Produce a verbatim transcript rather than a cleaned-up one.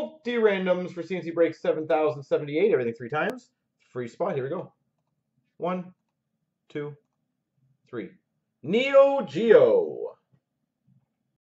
multi randoms for C N C break seven thousand seventy-eight. Everything three times. Free spot. Here we go. One, two, three. Neo Geo.